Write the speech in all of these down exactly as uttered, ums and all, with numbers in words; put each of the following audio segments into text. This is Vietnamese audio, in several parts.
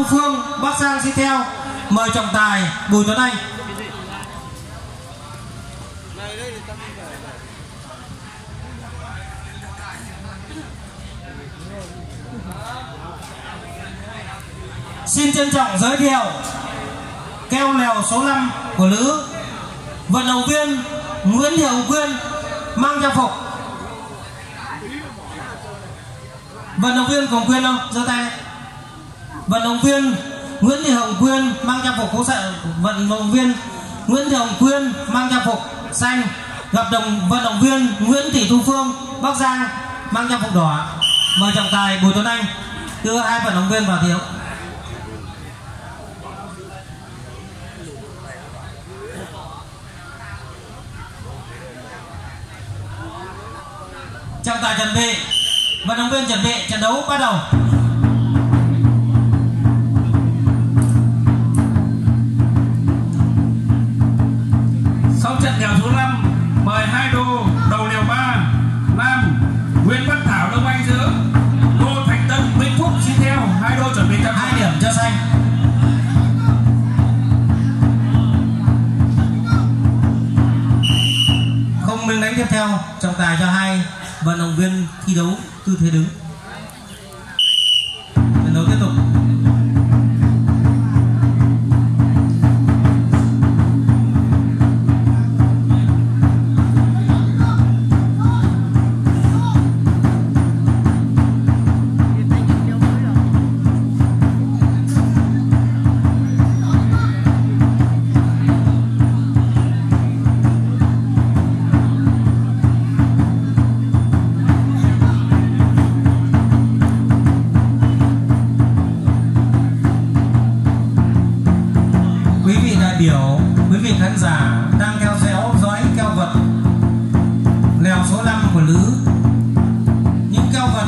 Thu Phương, Bắc Giang xin theo. Mời trọng tài Bùi Tuấn Anh. Xin trân trọng giới thiệu keo lèo số năm của nữ vận động viên Nguyễn Thị Hồng Quyên mang trang phục. Vận động viên Hồng Quyên không? Giơ tay. Vận động viên Nguyễn Thị Hồng Quyên mang trang phục sẽ... Vận động viên Nguyễn Thị Hồng Quyên mang trang phục xanh gặp đồng vận động viên Nguyễn Thị Thu Phương Bắc Giang mang trang phục đỏ. Mời trọng tài Bùi Tuấn Anh đưa hai vận động viên vào thi đấu. Trọng tài chuẩn bị, vận động viên chuẩn bị, trận đấu bắt đầu. Sau trận kèo số năm, mời hai đô đầu liều ba Nam Nguyễn Văn Thảo Đông Anh giữa đô Thành Tâm Vĩnh Phúc xin theo. Hai đô chuẩn bị tập hai điểm cho xanh. Không nên đánh tiếp theo, trọng tài cho hai vận động viên thi đấu tư thế đứng. Trận đấu tiếp tục. Biểu quý vị khán giả đang theo dõi dõi keo vật lèo số năm của lữ. Những keo vật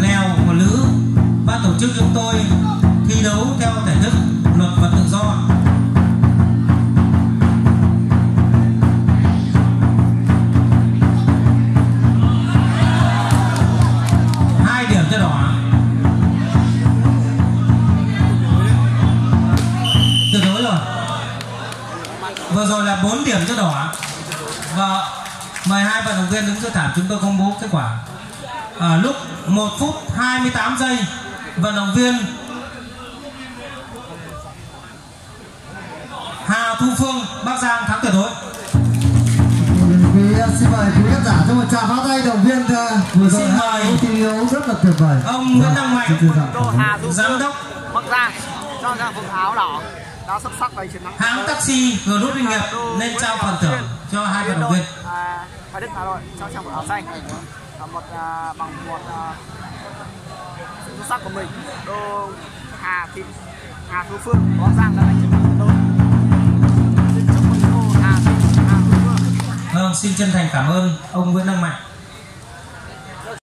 lèo của lữ, ban tổ chức chúng tôi thi đấu theo thể thức luật vật tự do. Hai điểm cho đỏ. Tuyệt đối rồi. Vừa rồi là bốn điểm cho đỏ. Và mời hai vận động viên đứng giữa thảm, chúng tôi công bố kết quả. Ở lúc một phút hai mươi tám giây, vận động viên Hà Thu Phương Bắc Giang thắng tuyệt đối. Xin mời quý khán giả cho một tràng pháo tay động viên. Vừa rồi đấu rất là tuyệt vời. Ông Nguyễn Đăng Mạnh, giám đốc Bắc Giang, cho ra vùng áo đỏ. Hãng taxi vừa rút doanh nghiệp nên trao phần thưởng cho hai vận động viên. Hà Đức Hà Nội cho trang phục áo xanh một bằng một xuất sắc của mình. Đô Hà Thị Hà Thu Phương có giang đã giành chiến thắng tốt. Xin chúc mừng Đô Hà Thị Hà Thu Phương. Vâng, xin chân thành cảm ơn ông Nguyễn Đăng Mạnh.